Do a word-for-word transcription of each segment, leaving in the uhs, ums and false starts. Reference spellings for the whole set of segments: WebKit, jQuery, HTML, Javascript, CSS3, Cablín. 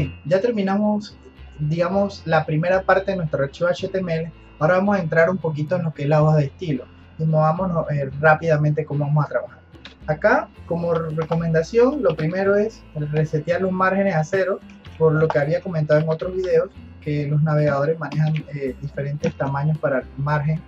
Bien, ya terminamos, digamos, la primera parte de nuestro archivo H T M L. Ahora vamos a entrar un poquito en lo que es la hoja de estilo y movámonos eh, rápidamente cómo vamos a trabajar. Acá, como recomendación, lo primero es resetear los márgenes a cero, por lo que había comentado en otros videos, que los navegadores manejan eh, diferentes tamaños para el margen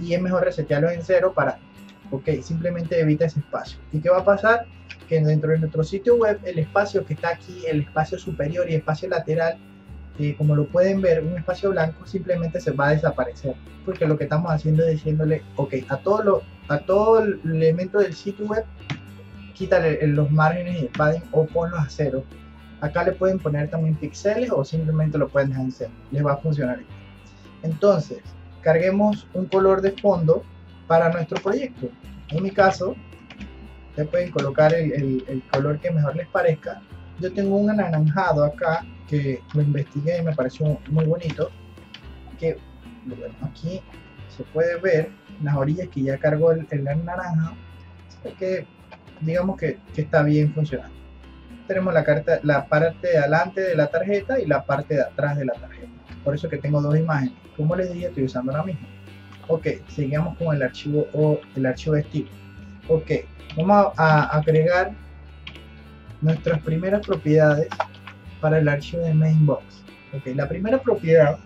y es mejor resetearlos en cero para, ok, simplemente evita ese espacio. ¿Y qué va a pasar? Que dentro de nuestro sitio web, el espacio que está aquí, el espacio superior y el espacio lateral, eh, como lo pueden ver, un espacio blanco simplemente se va a desaparecer, porque lo que estamos haciendo es diciéndole, ok, a todo, lo, a todo el elemento del sitio web, quítale los márgenes y el padding o ponlos a cero. Acá le pueden poner también píxeles o simplemente lo pueden dejar en cero, les va a funcionar. Entonces, carguemos un color de fondo para nuestro proyecto. En mi caso, ustedes pueden colocar el, el, el color que mejor les parezca. Yo tengo un anaranjado acá que lo investigué y me pareció muy bonito, que bueno, aquí se puede ver en las orillas que ya cargó el, el naranja, que digamos que, que está bien funcionando. Tenemos la, carta, la parte de adelante de la tarjeta y la parte de atrás de la tarjeta, por eso que tengo dos imágenes. Como les dije, estoy usando la misma. Ok, seguimos con el archivo o el archivo de estilo. Ok, vamos a agregar nuestras primeras propiedades para el archivo de Mainbox. Ok, la primera propiedad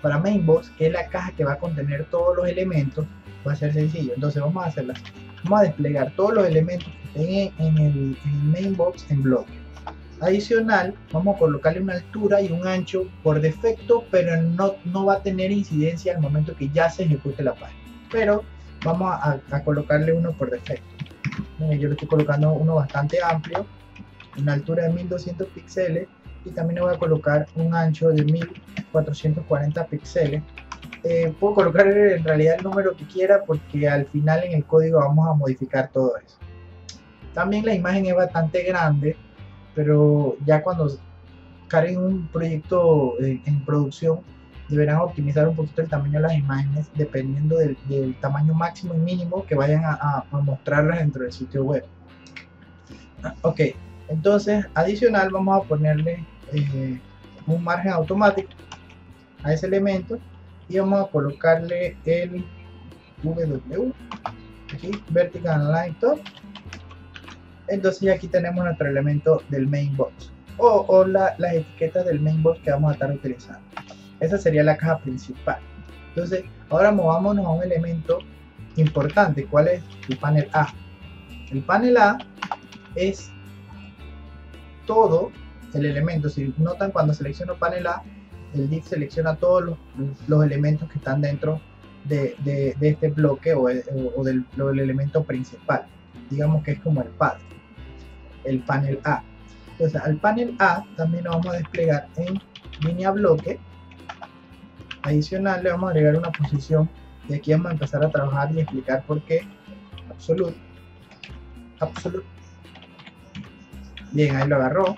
para Mainbox, que es la caja que va a contener todos los elementos, va a ser sencillo. Entonces vamos a hacerla así. Vamos a desplegar todos los elementos que estén en el, en el Mainbox en bloque. Adicional, vamos a colocarle una altura y un ancho por defecto, pero no, no va a tener incidencia al momento que ya se ejecute la página, pero vamos a, a colocarle uno por defecto. Miren, yo le estoy colocando uno bastante amplio, una altura de mil doscientos píxeles, y también le voy a colocar un ancho de mil cuatrocientos cuarenta píxeles. Eh, puedo colocar en realidad el número que quiera, porque al final en el código vamos a modificar todo eso. También la imagen es bastante grande, pero ya cuando carguen un proyecto en, en producción deberán optimizar un poquito el tamaño de las imágenes dependiendo del, del tamaño máximo y mínimo que vayan a, a, a mostrarlas dentro del sitio web. Ok, entonces adicional vamos a ponerle eh, un margen automático a ese elemento y vamos a colocarle el W aquí, Vertical Align Top. Entonces aquí tenemos nuestro elemento del Mainbox o, o la, las etiquetas del Mainbox que vamos a estar utilizando. Esa sería la caja principal. Entonces ahora movámonos a un elemento importante. ¿Cuál es? El panel A. El panel A es todo el elemento. Si notan, cuando selecciono panel A, el div selecciona todos los, los elementos que están dentro de, de, de este bloque o, el, o del, del elemento principal. Digamos que es como el pad, el panel A. Entonces al panel A también lo vamos a desplegar en línea bloque. Adicional, le vamos a agregar una posición y aquí vamos a empezar a trabajar y explicar por qué. Absolute, absolute. Bien, ahí lo agarró.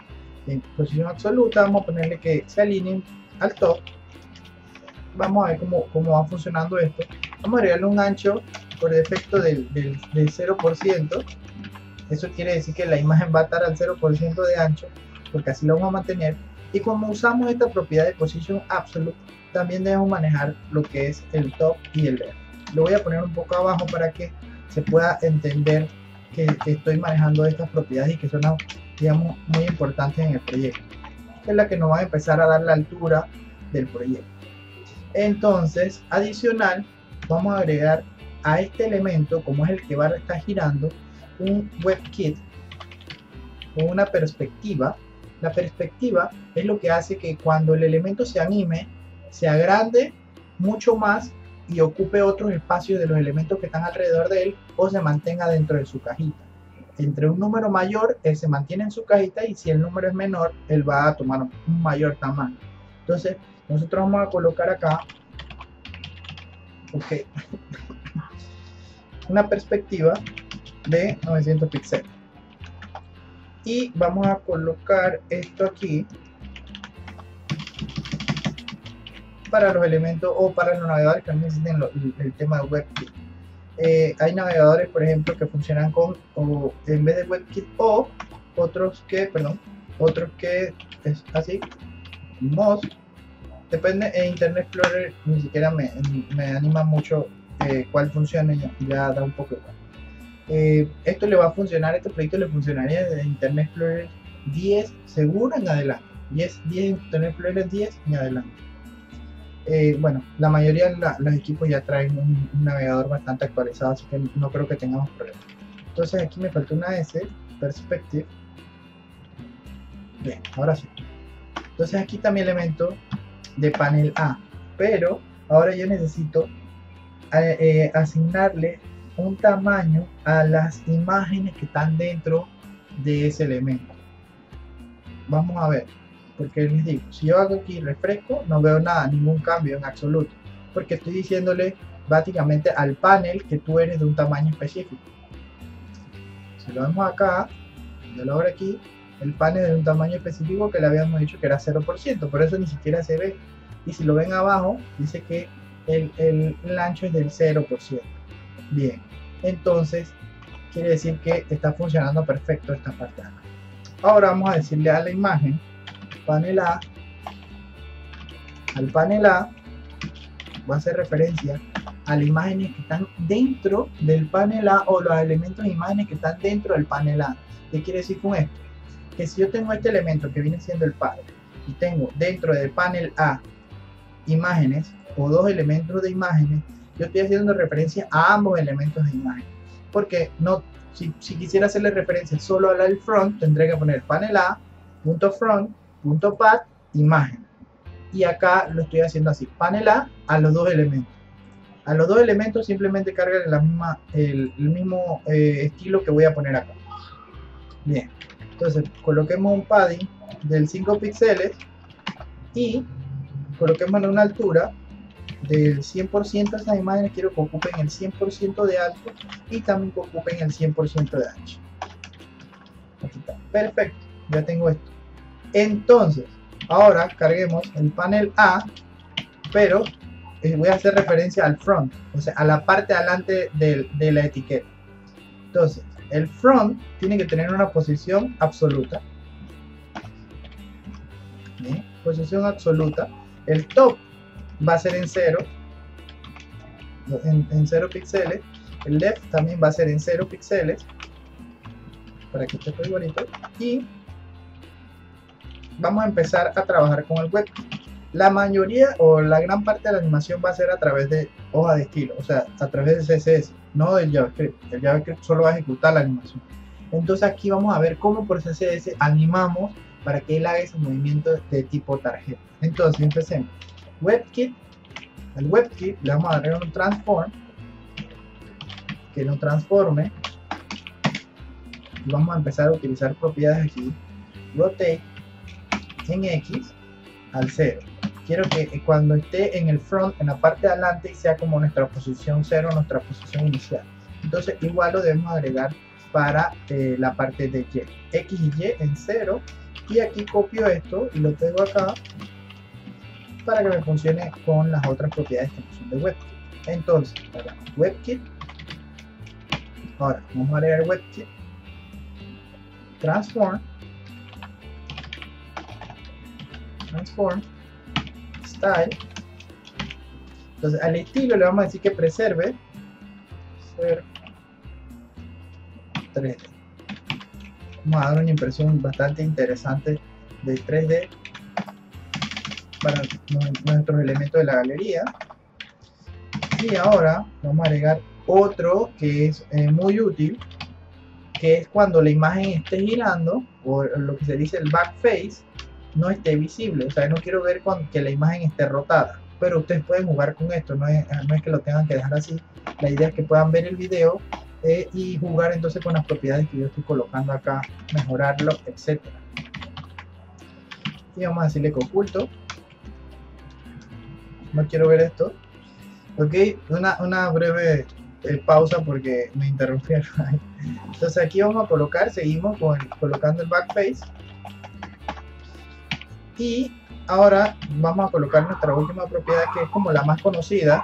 En posición absoluta vamos a ponerle que se alineen al top. Vamos a ver cómo, cómo va funcionando esto. Vamos a agregarle un ancho por defecto del, del, del cero por ciento. Eso quiere decir que la imagen va a estar al cero por ciento de ancho, porque así lo vamos a mantener. Y como usamos esta propiedad de position absolute, también debemos manejar lo que es el top y el left. Lo voy a poner un poco abajo para que se pueda entender que, que estoy manejando estas propiedades y que son, digamos, muy importantes en el proyecto, que es la que nos va a empezar a dar la altura del proyecto. Entonces adicional vamos a agregar a este elemento, como es el que va a estar girando, un WebKit con una perspectiva. La perspectiva es lo que hace que cuando el elemento se anime, se agrande mucho más y ocupe otros espacios de los elementos que están alrededor de él, o se mantenga dentro de su cajita. Entre un número mayor, él se mantiene en su cajita, y si el número es menor, él va a tomar un mayor tamaño. Entonces nosotros vamos a colocar acá, ok, una perspectiva de novecientos píxeles, y vamos a colocar esto aquí para los elementos o para los navegadores que necesiten lo, el, el tema de WebKit. Eh, hay navegadores, por ejemplo, que funcionan con o en vez de WebKit o otros que, perdón, otro que es así, Moz, depende. En Internet Explorer ni siquiera me, me anima mucho eh, cuál funcione, ya da un poco igual. Eh, esto le va a funcionar, este proyecto le funcionaría desde Internet Explorer diez seguro en adelante, diez, diez Internet Explorer diez en adelante. Eh, bueno, la mayoría de la, los equipos ya traen un, un navegador bastante actualizado, así que no creo que tengamos problemas. Entonces aquí me faltó una S, Perspective. Bien, ahora sí. Entonces aquí está mi elemento de panel A, pero ahora yo necesito eh, eh, asignarle un tamaño a las imágenes que están dentro de ese elemento. Vamos a ver, porque les digo, si yo hago aquí refresco, no veo nada, ningún cambio en absoluto, porque estoy diciéndole básicamente al panel que tú eres de un tamaño específico. Si lo vemos acá, yo lo abro aquí, el panel es de un tamaño específico que le habíamos dicho que era cero por ciento, por eso ni siquiera se ve. Y si lo ven abajo, dice que el, el, el ancho es del cero por ciento. Bien, entonces quiere decir que está funcionando perfecto esta parte acá. Ahora vamos a decirle a la imagen panel A, al panel A va a hacer referencia a las imágenes que están dentro del panel A o los elementos de imágenes que están dentro del panel A. ¿Qué quiere decir con esto? Que si yo tengo este elemento que viene siendo el panel y tengo dentro del panel A imágenes o dos elementos de imágenes, yo estoy haciendo referencia a ambos elementos de imagen, porque no, si, si quisiera hacerle referencia solo a la del front, tendría que poner panel A, punto front, punto path, imagen. Y acá lo estoy haciendo así, panel A a los dos elementos. A los dos elementos simplemente cargan la misma, el, el mismo eh, estilo que voy a poner acá. Bien, entonces coloquemos un padding del cinco píxeles y coloquemos en una altura del cien por ciento. Estas imágenes quiero que ocupen el cien por ciento de alto y también que ocupen el cien por ciento de ancho. Aquí está, perfecto, ya tengo esto. Entonces, ahora carguemos el panel A, pero voy a hacer referencia al front, o sea, a la parte adelante de, de la etiqueta. Entonces, el front tiene que tener una posición absoluta. Bien, posición absoluta. El top va a ser en cero, en, en cero píxeles. El left también va a ser en cero píxeles, para que esté muy bonito. Y vamos a empezar a trabajar con el web. La mayoría o la gran parte de la animación va a ser a través de hoja de estilo, o sea, a través de C S S, no del JavaScript. El JavaScript solo va a ejecutar la animación. Entonces aquí vamos a ver cómo por C S S animamos para que él haga ese movimiento de tipo tarjeta. Entonces empecemos. WebKit, al WebKit le vamos a dar un transform, que nos transforme. Y vamos a empezar a utilizar propiedades aquí. Rotate en X al cero. Quiero que cuando esté en el front, en la parte de adelante, sea como nuestra posición cero, nuestra posición inicial. Entonces igual lo debemos agregar para eh, la parte de Y. X y Y en cero. Y aquí copio esto y lo tengo acá, para que me funcione con las otras propiedades que no son de WebKit. Entonces, para WebKit, ahora vamos a agregar WebKit, transform, transform, style. Entonces, al estilo le vamos a decir que preserve tres D. Vamos a dar una impresión bastante interesante de tres D para nuestros elementos de la galería. Y ahora vamos a agregar otro que es eh, muy útil, que es cuando la imagen esté girando, o lo que se dice el back face, no esté visible. O sea, no quiero ver cuando, que la imagen esté rotada, pero ustedes pueden jugar con esto, no es, no es que lo tengan que dejar así. La idea es que puedan ver el video eh, y jugar entonces con las propiedades que yo estoy colocando acá, mejorarlo, etcétera. Y vamos a decirle que oculto. No quiero ver esto. Ok, una, una breve eh, pausa porque me interrumpieron. Entonces aquí vamos a colocar, seguimos con, colocando el backface. Y ahora vamos a colocar nuestra última propiedad, que es como la más conocida,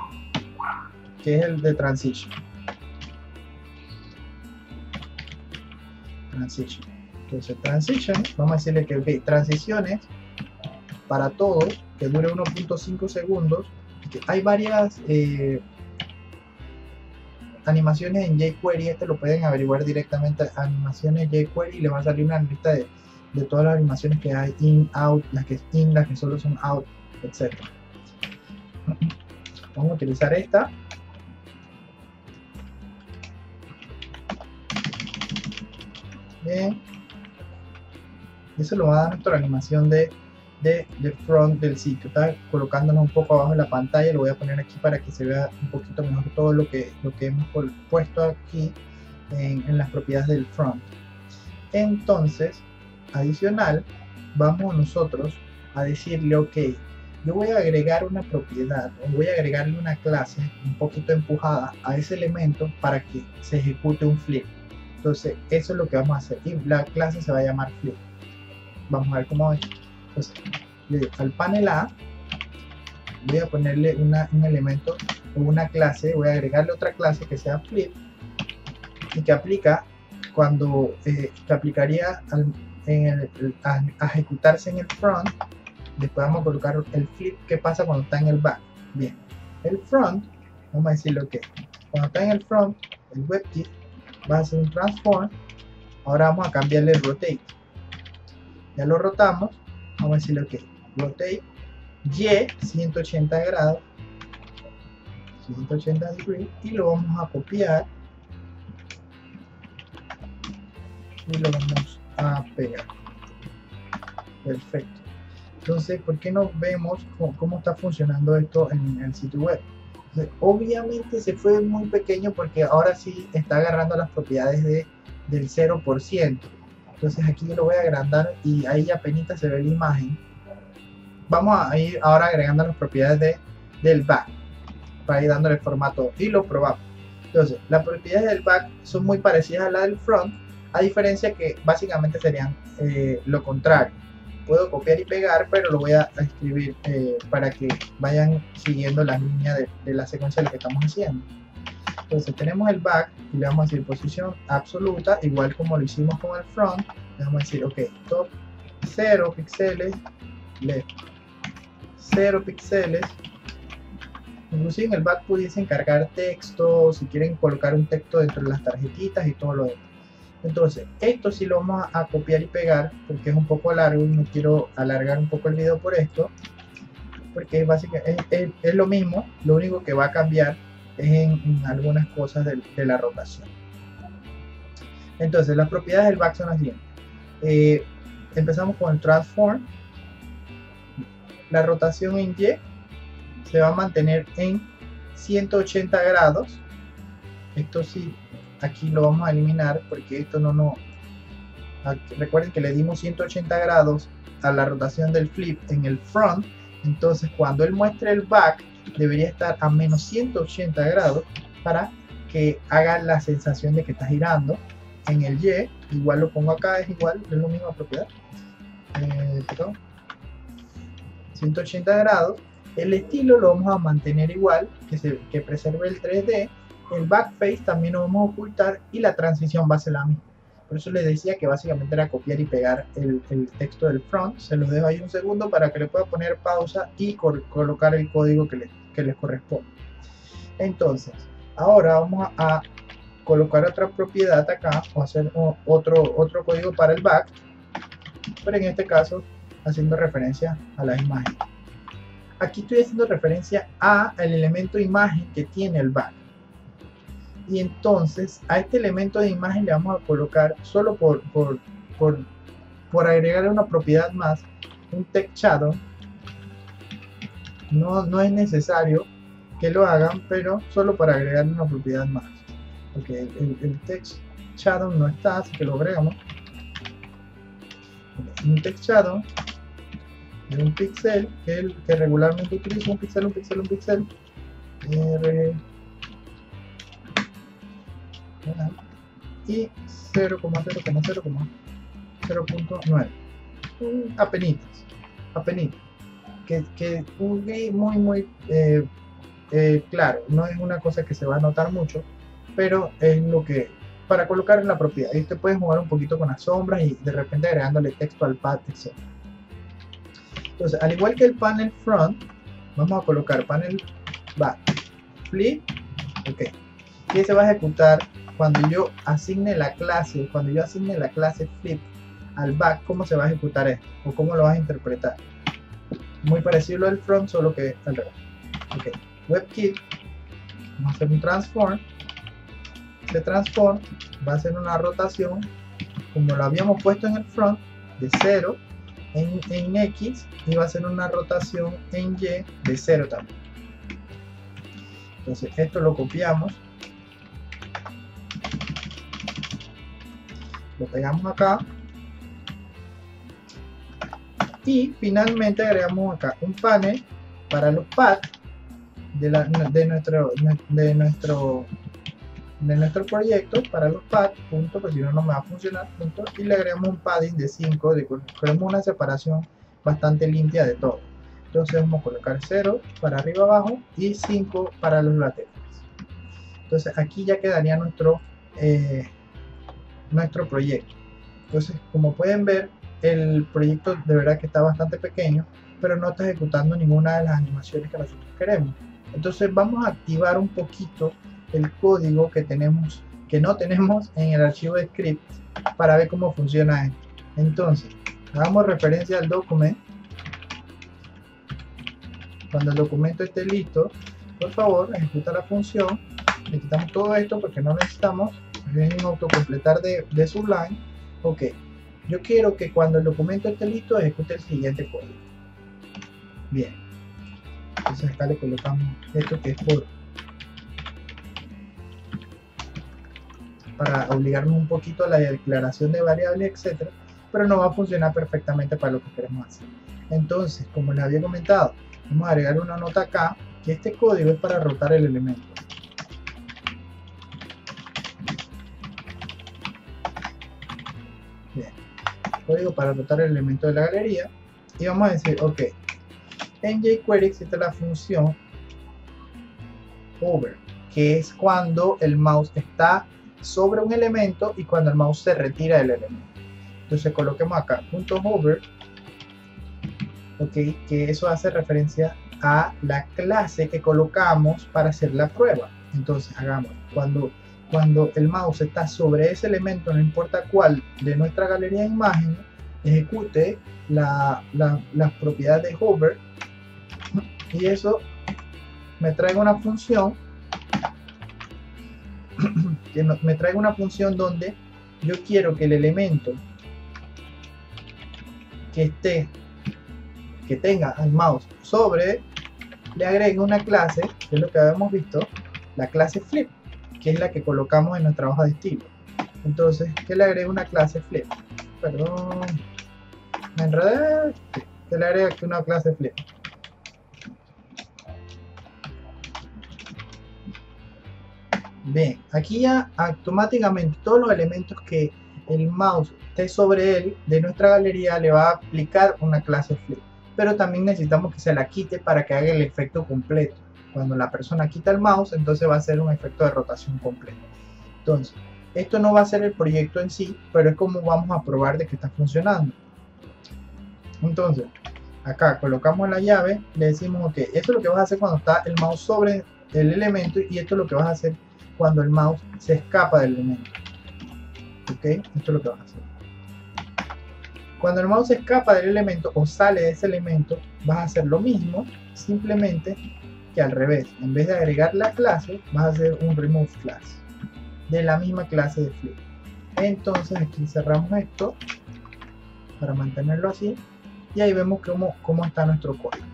que es el de transition. Transition. Entonces transition, vamos a decirle que okay, transiciones para todo, que dure uno punto cinco segundos. Hay varias eh, animaciones en jQuery, este lo pueden averiguar directamente, animaciones jQuery, y le va a salir una lista de, de todas las animaciones que hay, in, out, las que es in, las que solo son out, etcétera. Vamos a utilizar esta. Bien. Eso lo va a dar nuestra animación de, de, de front del sitio. Está colocándonos un poco abajo en la pantalla. Lo voy a poner aquí para que se vea un poquito mejor todo lo que, lo que hemos puesto aquí en, en las propiedades del front. Entonces, adicional, vamos nosotros a decirle, ok, yo voy a agregar una propiedad, o voy a agregarle una clase un poquito empujada a ese elemento para que se ejecute un flip. Entonces eso es lo que vamos a hacer, y la clase se va a llamar flip. Vamos a ver cómo es. Entonces al panel A voy a ponerle una, un elemento o una clase, voy a agregarle otra clase que sea flip y que aplica cuando eh, que aplicaría al, en el, el, a, a ejecutarse en el front. Después vamos a colocar el flip que pasa cuando está en el back. Bien, el front, vamos a decirle ok, cuando está en el front, el WebKit va a hacer un transform. Ahora vamos a cambiarle el rotate, ya lo rotamos, vamos a decirle ok, rotate Y ciento ochenta grados, ciento ochenta degrees, y lo vamos a copiar y lo vamos a pegar. Perfecto. Entonces, ¿por qué no vemos cómo, cómo está funcionando esto en el sitio web? Entonces, obviamente se fue muy pequeño porque ahora sí está agarrando las propiedades de, del cero por ciento. Entonces aquí yo lo voy a agrandar y ahí apenas se ve la imagen. Vamos a ir ahora agregando las propiedades de, del back para ir dándole formato y lo probamos. Entonces, las propiedades del back son muy parecidas a las del front, a diferencia que básicamente serían eh, lo contrario. Puedo copiar y pegar, pero lo voy a escribir eh, para que vayan siguiendo las líneas de, de la secuencia de lo que estamos haciendo. Entonces tenemos el back y le vamos a decir posición absoluta, igual como lo hicimos con el front. Le vamos a decir ok, top cero píxeles, left cero píxeles. Inclusive en el back pudiesen cargar texto, si quieren colocar un texto dentro de las tarjetitas y todo lo demás. Entonces, esto sí lo vamos a copiar y pegar porque es un poco largo y no quiero alargar un poco el video por esto, porque es básicamente es, es, es lo mismo, lo único que va a cambiar es en, en algunas cosas de, de la rotación. Entonces, las propiedades del back son las siguientes. Eh, empezamos con el transform. La rotación en Y se va a mantener en ciento ochenta grados. Esto sí, aquí lo vamos a eliminar porque esto no nos... Recuerden que le dimos ciento ochenta grados a la rotación del flip en el front. Entonces cuando él muestre el back debería estar a menos ciento ochenta grados para que haga la sensación de que está girando. En el Y igual lo pongo acá, es igual, es la misma propiedad, eh, perdón, ciento ochenta grados. El estilo lo vamos a mantener igual, que, se, que preserve el tres D. El backface también lo vamos a ocultar y la transición va a ser la misma. Por eso les decía que básicamente era copiar y pegar el, el texto del front. Se los dejo ahí un segundo para que le pueda poner pausa y colocar el código que, le, que les corresponde. Entonces, ahora vamos a, a colocar otra propiedad acá o hacer o, otro, otro código para el back, pero en este caso haciendo referencia a la imagen. Aquí estoy haciendo referencia al elemento imagen que tiene el back. Y entonces a este elemento de imagen le vamos a colocar, solo por, por, por, por agregarle una propiedad más, un text shadow. No, no es necesario que lo hagan, pero solo para agregarle una propiedad más. Porque el, el text shadow no está, así que lo agregamos. Un text shadow de un pixel, que, el, que regularmente utilizo, un pixel, un pixel, un pixel. R, y cero coma cero coma cero coma cero punto nueve, apenitas, apenitas, que, que un gris muy muy eh, eh, claro, no es una cosa que se va a notar mucho, pero es lo que para colocar en la propiedad. Y usted puede jugar un poquito con las sombras y de repente agregándole texto al pad, etcétera. Entonces, al igual que el panel front, vamos a colocar panel back, flip, ok. Y ese va a ejecutar cuando yo asigne la clase, cuando yo asigne la clase flip al back, cómo se va a ejecutar esto o cómo lo vas a interpretar. Muy parecido al front, solo que al revés. Ok, WebKit, vamos a hacer un transform. Este transform va a ser una rotación, como lo habíamos puesto en el front, de cero en, en X, y va a ser una rotación en Y de cero también. Entonces esto lo copiamos, lo pegamos acá y finalmente agregamos acá un panel para los pads de, la, de nuestro de nuestro de nuestro proyecto, para los pads, punto, pues si no, no me va a funcionar, punto, y le agregamos un padding de cinco, de, creamos una separación bastante limpia de todo. Entonces vamos a colocar cero para arriba abajo y cinco para los laterales. Entonces aquí ya quedaría nuestro eh, nuestro proyecto. Entonces, como pueden ver, el proyecto de verdad que está bastante pequeño, pero no está ejecutando ninguna de las animaciones que nosotros queremos. Entonces vamos a activar un poquito el código que tenemos, que no tenemos en el archivo de script, para ver cómo funciona esto. Entonces hagamos referencia al documento. Cuando el documento esté listo, por favor ejecuta la función. Le quitamos todo esto porque no necesitamos. Es un autocompletar de, de Sublime. Ok, yo quiero que cuando el documento esté listo ejecute el siguiente código. Bien, entonces acá le colocamos esto que es por, para obligarnos un poquito a la declaración de variables, etcétera, pero no va a funcionar perfectamente para lo que queremos hacer. Entonces, como les había comentado, vamos a agregar una nota acá, que este código es para rotar el elemento. Bien, código para rotar el elemento de la galería, y vamos a decir, ok, en jQuery existe la función over, que es cuando el mouse está sobre un elemento y cuando el mouse se retira del elemento. Entonces coloquemos acá punto hover, ok, que eso hace referencia a la clase que colocamos para hacer la prueba. Entonces hagamos cuando cuando el mouse está sobre ese elemento, no importa cuál, de nuestra galería de imágenes, ejecute la, la, la propiedad de hover, y eso me trae una función que me trae una función donde yo quiero que el elemento que esté, que tenga al mouse sobre, le agregue una clase, que es lo que habíamos visto, la clase flip, que es la que colocamos en nuestra hoja de estilo. Entonces, que le agregue una clase flip, perdón, me enredé, que le agregue aquí una clase flip. Bien, aquí ya automáticamente todos los elementos que el mouse esté sobre él de nuestra galería le va a aplicar una clase flip, pero también necesitamos que se la quite para que haga el efecto completo. Cuando la persona quita el mouse, entonces va a ser un efecto de rotación completo. Entonces, esto no va a ser el proyecto en sí, pero es como vamos a probar de que está funcionando. Entonces, acá colocamos la llave, le decimos, ok, esto es lo que vas a hacer cuando está el mouse sobre el elemento, y esto es lo que vas a hacer cuando el mouse se escapa del elemento. Ok, esto es lo que vas a hacer. Cuando el mouse se escapa del elemento o sale de ese elemento, vas a hacer lo mismo, simplemente que al revés. En vez de agregar la clase, vas a hacer un remove class de la misma clase de flip. Entonces aquí cerramos esto para mantenerlo así, y ahí vemos cómo, cómo está nuestro código.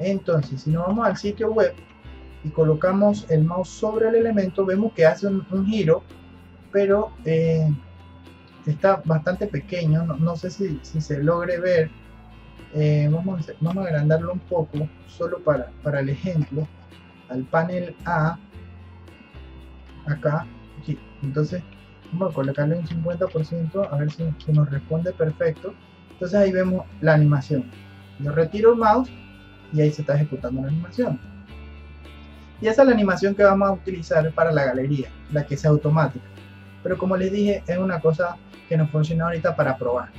Entonces, si nos vamos al sitio web y colocamos el mouse sobre el elemento, vemos que hace un, un giro, pero eh, está bastante pequeño. No, no sé si, si se logre ver. Eh, vamos, a, vamos a agrandarlo un poco, solo para, para el ejemplo, al panel A, acá, aquí. Entonces vamos a colocarle un cincuenta por ciento, a ver si, si nos responde perfecto. Entonces ahí vemos la animación. Yo retiro el mouse y ahí se está ejecutando la animación. Y esa es la animación que vamos a utilizar para la galería, la que sea automática. Pero como les dije, es una cosa que nos funciona ahorita para probar.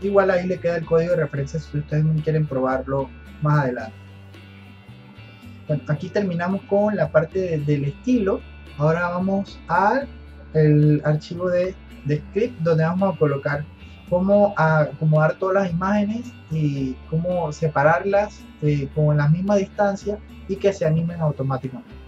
Igual ahí le queda el código de referencia si ustedes quieren probarlo más adelante. Bueno, aquí terminamos con la parte de, del estilo. Ahora vamos al archivo de, de script, donde vamos a colocar cómo acomodar todas las imágenes y cómo separarlas eh, con la misma distancia y que se animen automáticamente.